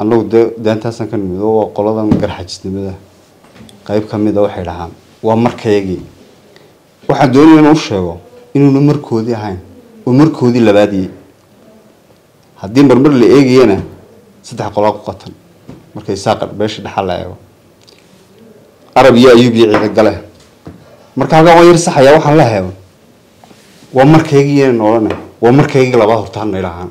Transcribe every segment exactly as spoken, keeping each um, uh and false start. أنا دانتا سكن مدو وقلدا مجرحش نبذة قريب كم مدو حيلهم ومرك يجي واحد دوني أنا وشيوه إنه نمر كودي هاي ونمر كودي اللي بادي هدين برمر اللي يجي أنا سدح قلاق قطن مرك يساقر بيش الحلايو عربية يبيع رجاله مرك هذا غير صحيح وحلاها ومرك يجي أنا ورنا ومرك يجي لباه تاني لهم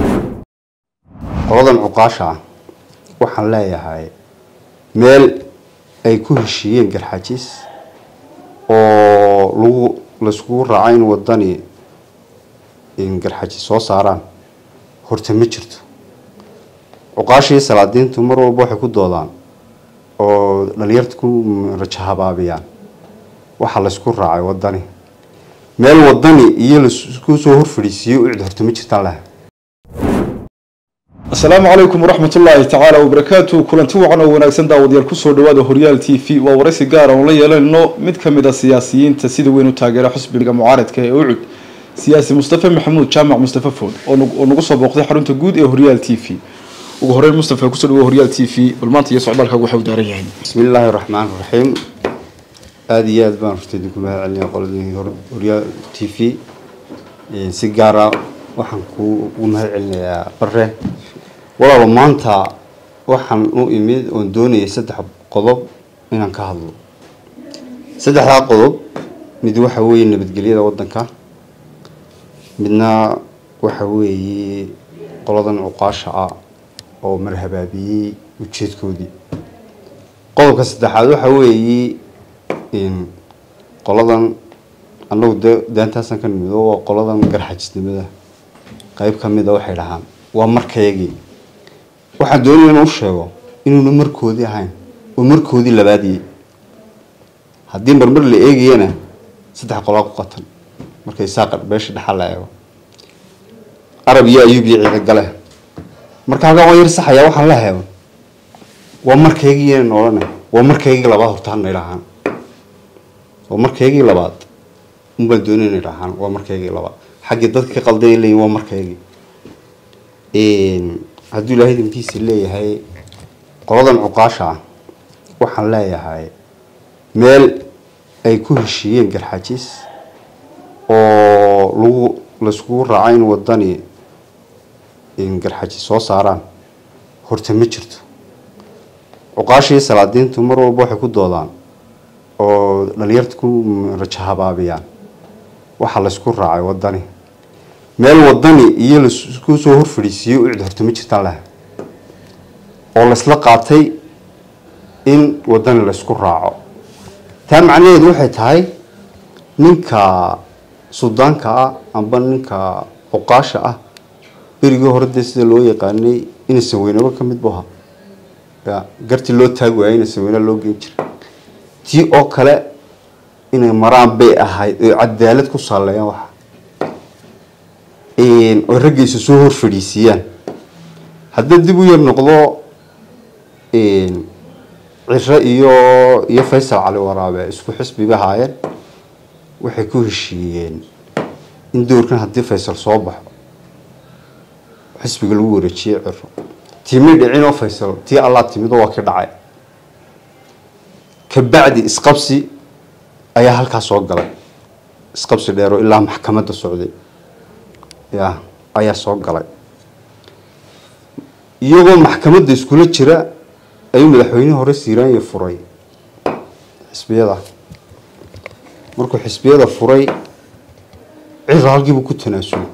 qoladan uqaasha waxaan leeyahay meel ay ku heshiyeen garxajiis oo lagu lasku raacin wadani in garxajiis soo saaraan horta ma jirto uqaashii salaadiintu mar walba waxay ku doodaan oo dhalinyarta ku rajahabaabiyaan waxa lasku raacay wadani meel wadani iyo lasku soo horfadhiisiyo cid horta ma jirta laha السلام عليكم ورحمة الله تعالى وبركاته كلن توعنا ونعكسن دعوة الكسور دواده هريال تي في وورث جارا وليه لأنه متكمل السياسيين تسيد وينو تاجر حسب المعارض كيعود سياسي مصطفى محمود شامع مصطفى فود ونقص بوقت حرون تجود هريال تي في وهريال مصطفى كسور وهريال تي في بالمنطقة صعبة الحق وحود دارين بسم الله الرحمن الرحيم هذه أذبان رشدكم على قلبي هريال تي في سيجارا وحنكو ومهل بره ولا مانتا وحن أؤمن أن دوني سدح قلب من كهله سدح قلب مدو حوي اللي بتجليه ودنا كه منا وحوي قلادن عقاشة أو مرهبة بي وشيت كودي قلب كسدح هذا حوي إن قلادن أنا ود دانتا سكن مدو وقلادن جرحش نبذة قريب كم مدو حيلهم ومرك يجي waxaan doonayaa inuu sheego inuu numarkoodii ahayn oo markoodii labaadii hadii marmar la eegayna saddex qoloq qatan markay saaqad beesha dhaxalaayo arabiya ayubiyi ragale markaaga oo yar saxaya waxaan la heeyo waa markaygii noolana waa markaygii labaad hortaan ilahan oo markaygii labaad umba doonayaa ilahan waa markaygii labaad xaqi dadka qalday leeyahay waa markaygii een هذول هيدم تيس اللي هاي قرضا عقاشة وحن لا هاي مال أي كل شيء جرحجيس أو لو لسكور رعين وداني إن جرحجيس وصاران هرت مجرد عقاشة سلادين تمر وبوح كود ضلان أو لليرتكم رجها بابيان وحن لسكور رعي وداني meel wadani iyo isku soo horfadhiisiyo cid horta ma jirta laha oo la isla qaatay in wadani la isku raaco taa macnaheedu waxay tahay ninka Suudaanka ah amba ninka oqaasha ah beriga hore sida loo yaqaanay in saweynaba ka mid baha garti loo taagay in saweyna loo geyn jiray tii oo kale inay maraan bay ahayd cadaalad ku saleeyaan waxa إن الرجس سهر فريسيان هذا دبوا ينقضوا إن الرأي يفسر على ورابع اسمه حسب بهاير وحكوه الشيئين إن دور كان هذا فيصل صباح حسب قلوه رشيع تيمد عينه فيصل تي الله تيمد واقع دعاء كبعد إسقابسي أيها الكاسوق قلب إسقابسي داروا إلا محكمة السعودية يا أيها الصقلة يوم محكمة ديسكولة شراء أيوم الحويني هرس إيران يفرعي حسبي هذا مركو حسبي هذا فرعي عراقي بكو تناسون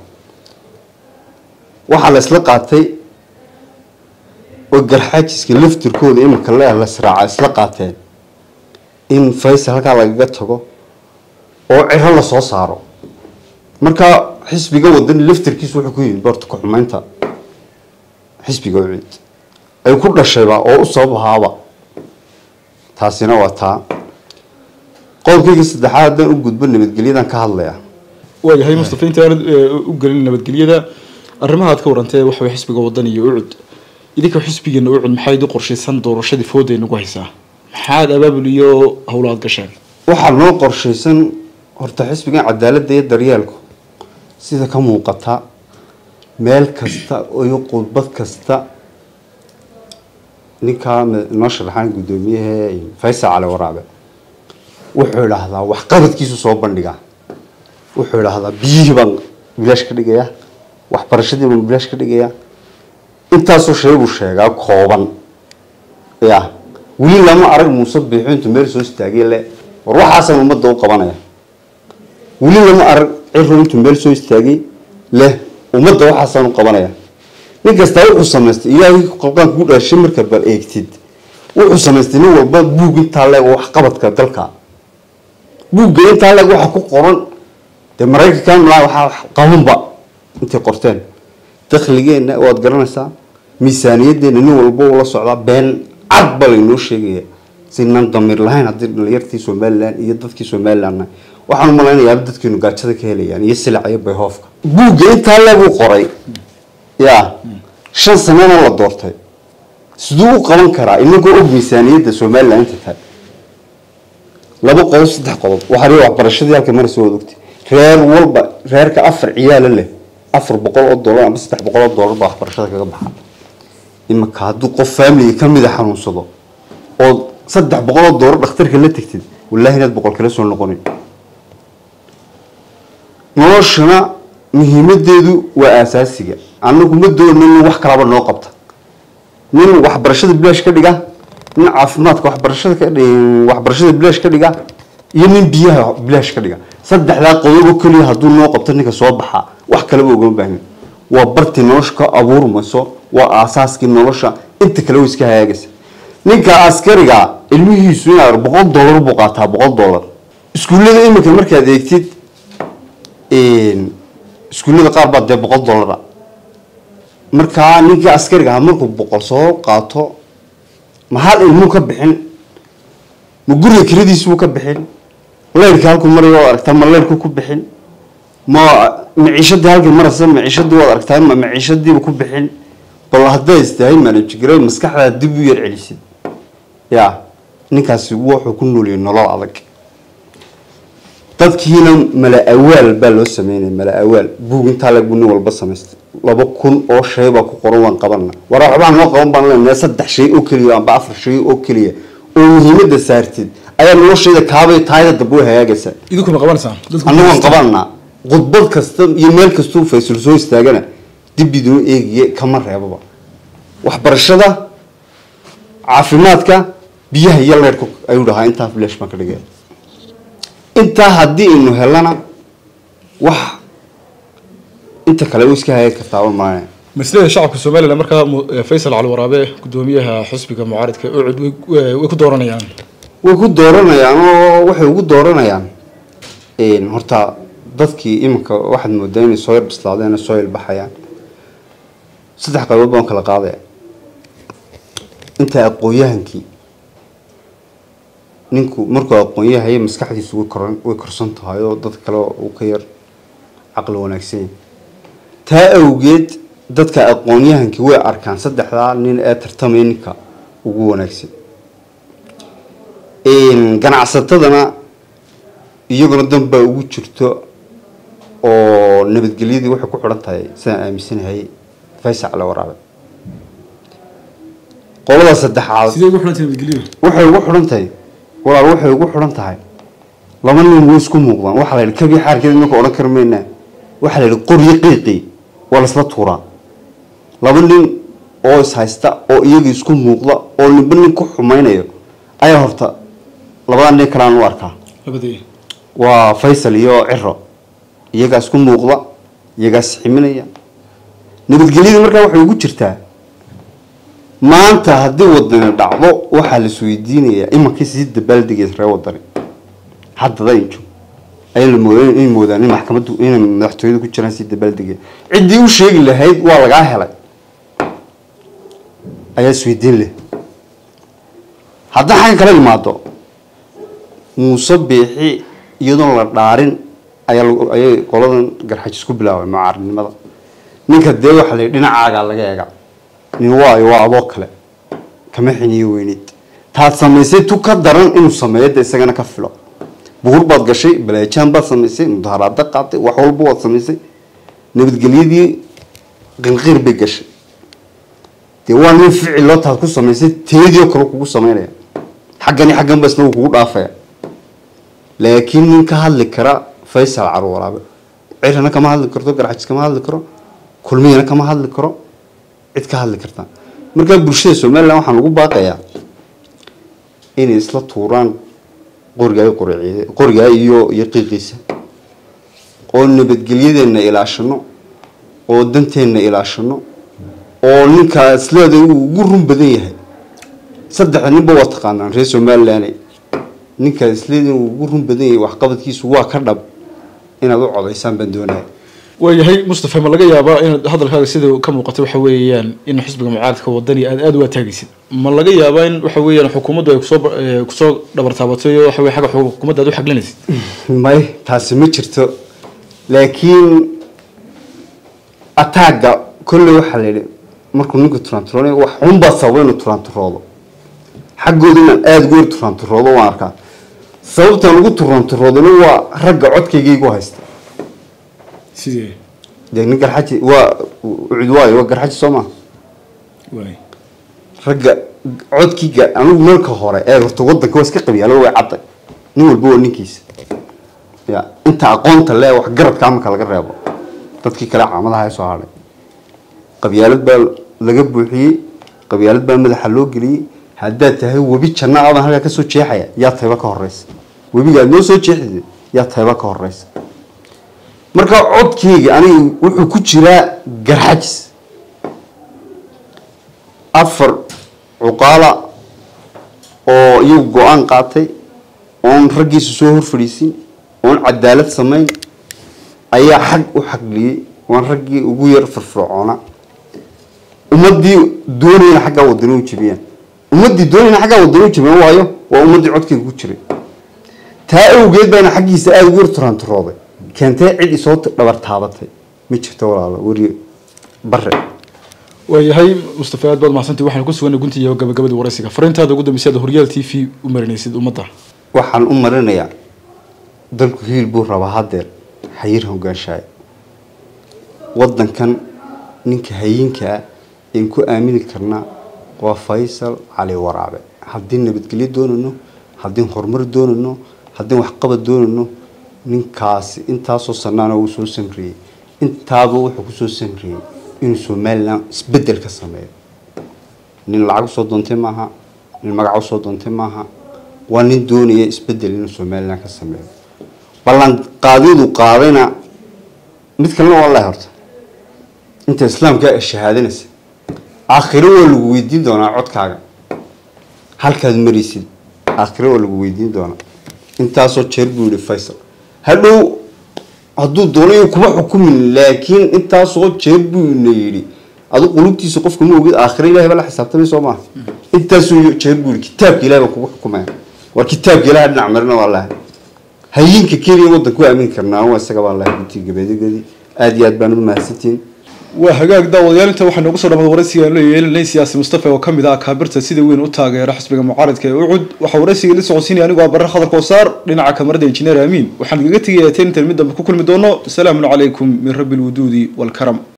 وحلا سلقاتي وجرحات يسكن لفت ركود إما كلها لسرعة سلقاتين إن فايس هلك على جتهجو أو عهلا صاصارو مركا حسب جودن لفتر كيس وحكوين برضو كحمانتا حسبيكويد أي كل شيء أو صبها با تحسينا وتها قول كي استدحاد وجود بنا متجليدا كهلا وجهي مصطفى أنت أرد وجلنا متجليدا الرماها تكور أنت وحوي حسبيكو وطني يقعد إذا حسبيكو إنه يقعد محايد قرشي سند ورشدي فودي إنه قيسه محاد أباب اليو هولاد قشان وحنو قرشي سن هرت حسبيكو عدالة دي دريالكو سيدا كمو قطع meel kasta oo qodbad kasta ninkaan noo sharaxan gudoomiyaha Faysal Cali Waraabe wuxuu ilaahadaa wax qabadkiisu soo bandhiga wuxuu ilaahadaa biiban bilaash ka dhigaya wax barashadii buu bilaash ka dhigaya intaas oo sheegu sheega kooban yaa wiil lama arag Muuse biixintu meel soo istaagay le war waxaas uma doo qabanaya wiil lama arag ciidantu meel soo istaagay le ومدة واحد صار قبلنا نقصدي وحسمت إياه قبلنا كل الشيء مركب بالإكتيد وحسمت إنه وبعد بوجي طالع وحقبت كتلك بوجي طالع وحكو قرن تمريك كان لا وح قهم بق أنت قرتين تخليجين وقت قرنا ساعة ميزانية دين إنه والبو ولا صعبة بين عبر إنه شيء سنن ضمير لهين عدد ليرتي سومالان يدتك سومالان waxaan umaleynaa abdadka inuu gaajada ka helayaan iyo silacay bay hoofka buuga inta lagu qoray ya shan sano la doortay sidoo u qaban kara inagoo og miisaaniyada Soomaaliland inta laba qoys saddex qodob waxa ay waxbarashadii halka mar soo oogtay reer walba reerka afar ciyaal leh afar boqol oo dollar ama saddex boqol oo dollar baa waxbarashada kaga baxay imka hadu qof family ka mid ah xanuunsado oo saddex boqol oo dollar dhakhtarka la tagtid wallahi inaad boqol kale soo noqonin نوشنا مهمته وأساسية. أنا كنت أقول إنه واحد كلام ناقبته. إنه واحد برشة بلاش كذا. إنه عفناتك واحد برشة كذا. واحد برشة بلاش كذا. يمين بيها بلاش كذا. صدق لا قلوب كل هذول ناقبته إنك صوبها. واحد كلام يقولون بهم. وبرت نوشك أبور مصر وأساس كنا نوشة. أنت كلويس كهاجس. إنك عسكرية. المهم يسوي بقال دولار بقعتها بقال دولار. سكولنا إيه مكان مركز يكتيد. إن سكولنا قارب ده بقول دولار مركا نيجي أسكر جامركو بقصو قاطو محل المكبحين مجرد كريديس مكبحين ولا يركالكم مرة أركتم ولا يركو كبحين ما معيشة ده هالك مرة سام معيشة ده أركتم ما معيشة دي مكبحين بالله ده يستهين ما نتجري مسكح على دبي العليسيد يا نكاس وح وكنوا لي نلا عليك dadkii mala awal ba loo sameeyay mala awal buuginta la gudno walba sameeyay laba kun oo shay ba ku qoran waan qabanna waraxbaan ma qaban baan leeyahay saddex shay oo kaliya aan afar shay oo kaliya oo muhiimada saartid ayaa loo sheegay kaabay taayada dabuu hagaagsan idinku ma qabanaysaa dadku annagu waan qabanna qodbad kasta iyo meel kasta oo Faysal soo istaagana dib bidoo eegiye kama reebaba wax barashada caafimaadka biyaha iyo leerku ayuu dhahaa inta flash ma ka dhigay أنت هدي إنه هلنا وح أنت كلاويس كهاي كتعاون معاه. مثل الشعب الصومالي الأمريكا فيصل على الورابي قدوميها حسب كمعارض كأعد ويكون دورنا يعني. ويكون دورنا يعني وح ويكون دورنا يعني. إيه مرتا ضدكي إمك واحد مديني صاير بس لعدنا صاير البحيان. صدق قلوب ما كلا قاضي. أنت أقوياهنكي. نينكو مركو أقوياء هي مسكحة سوي كرن وكرسنت هاي ضد كلا وكير عقل ونكسين تا أوجد ضد كأقوياء هنكي وأركان صدق لا نين أترتمينك وونكسين إن كان عصتنا يقدم بوجود شرطة أو نبت جليدي وحكو حرتها هاي سنة مسين هاي فيصل على ورابع قولها صدق عاد سيدي وحرتها نبت جليدي وحر وحرتها ولا روح يقول حرنتها لما نمسكم وقضى وحلا الكبي حار كذا نكو أنا كرمينا وحلا القري قيقي ولا سلطورة لما نم أو سايستا أو يجي يسكم وقضى أو نبني كح ما ينير أي هرتا لما نكران واركا أبدي وفيصل يو عرّة يجي يسكم وقضى يجي سحمني نبت جليد مركب وحلا يقول شرتها ما أنت هدي ودنا دعوة وحال السويدينية إما كيس يد بلد جزر ودري حتى ذي شو أي المدن أي مدن محكمته إنا نحتويه كل شيء يد بلد جي عدي وشيء اللي هيد والله جاهلة ayaa isweydiin leh hadda xayn kala imaado muuse biixi iyadoo la dhaarin ayaa ay qoladan garxaj isku bilaabay mucaaradnimada ninka dee waxa la dhinacaaga laga eega nin waa waa abo kale kama xiniyo weynid taad sameysay tu ka daran inuu sameeyay isagana ka filo buur baad gashay baleejaan baad sameysay mudaharada qaatay wax walba waad sameysay nabadgelyadii qilqir bay gashay ديواني في علتها كوسا ميسي تيديو كلو كوسا ميريا حقني حقن بس نو كود عافية لكن كهالذكرى فيصل عرو رابع عير أنا كمان هالذكرى تقرأ حدث كمان هالذكرى كل مين أنا كمان هالذكرى عد كهالذكرى مركب برشة سومر لو حنقول باقية إني إسلا طوران قرجاي قرجاي قرجاي يو يقيقيسه قلنا بتجليد إن إلى عشانه قدنت إن إلى عشانه oo ninka slaaday ugu run badan yahay saddex nin baa taqaanaan reeso maalaanay ninka slaaday ugu run badan yahay wax qabadkiisu waa ka dhab inaad u codeysaan bandoonaha wayahay Mustafa ma laga yaabaa in hadalkaaga sidoo ka muuqato waxa weeyaan in xisbiga mucaaradka wadani aad aad waa taagaysid ma laga yaabaa in waxa weeyaan xukuumaddu ay ku soo ku soo dhabartaabatay waxa weey xaga xukuumadda aad u xaglanaysid may taasi ma jirto laakiin ataaga kullu xalil markuu ninku trantroone wax xun ba sawayno trantroodo xaqoodina aad goor trantroodo waan arkaa sababta lagu trantroodo waa ragga codkaygiigu haysta sidee deegnaa garxaji waa cudwaay waa garxaji Soomaa way ragga codkiga anigu marka hore ee horta wadanka iska qabiyaalo way caday nin walba oo ninkiisa ya inta aqoonta leh wax garabka ama kala reebo dadkii kala caamadaha ay soo haaray qabyaalad baa laga buuxiyay qabyaalad baa madaxa loo galiyay hadaa tahay wabi janna aad halka ka soo jeexaya yaa tayba ka horreys wabiga noo soo jeexday yaa tayba ka horreys marka codkayga anigu wuxuu ku jiraa garxajis afar uqala oo iyo go'aan qaatay oo raggiisu soo hor fadhiisin oo cadaalad sameeyay ayaa xaq u xaqliyay waan raggi ugu yar firfircoona ummadii doonayna xagga wadanigu jibiyeen ummadii doonayna xagga wadanigu jibiyeen waayo waa ummadii codkeedu ku jiray taa uu geedbaan xaqiisa aad ugu turaan turooday keentay cid isoo dhabar taabatay ma jirto walaalo wariye barre wayahay Mustafa aad baad mahsantii waxaan ku sugan guntii iyo gabagabada waraysiga farintaada ugu dambeysay Hurriyada T V u marinaysid ummadda waxaan u marinayaa dalku hiil buu rabaa hadeer xayir hogaanshay waddan kan ninka hayinka in ku aamini karna waa Faysal Cali Waraabe haddii nabadgelyo doonano haddii horumar doonano haddii wax qabad doonano ninkaas intaas oo sanana uu soo samreeyay intaaba wuxuu ku soo samreeyay in Soomaaliland isbedel ka sameeyo nin lacag soo doontay maaha nin magac soo doontay maaha waa nin doonaya isbedel in Soomaaliland ka sameeyo balan qaadidu qaadayna mid kalena wallahi horta أنت إسلام كا الشهادنس آخره والجويدين دونا عد كعجة هل كان مريسيد آخره والجويدين دونا أنت أصوت شربوا لفيصل هلو هدو دونا يكبح حكم لكن أنت أصوت شربوا نيري هدو قلوبتي سقفكم وجد آخره لا يبلا حساب تبي سماه أنت أصوت شربوا الكتاب كلا بكبح حكمه والكتاب كلا نعمرنا والله هين ككيري ودك وأمين كنا واسكب الله بتي جبادي جدي أديات بنو ماسيتين وهاجاك داول يالنتا وحن نقصر لما ورسي لي سياسي مصطفى وكم ذاك كابرتا سيدي وين وتاغي راح حسب معارض كي وعود وحورسي لسه عسيني انا وبرا خضر كوسار لنعك مرد انجينير امين وحن قلت تينتا المده بكل مدونه سلام عليكم من رب الودود والكرم.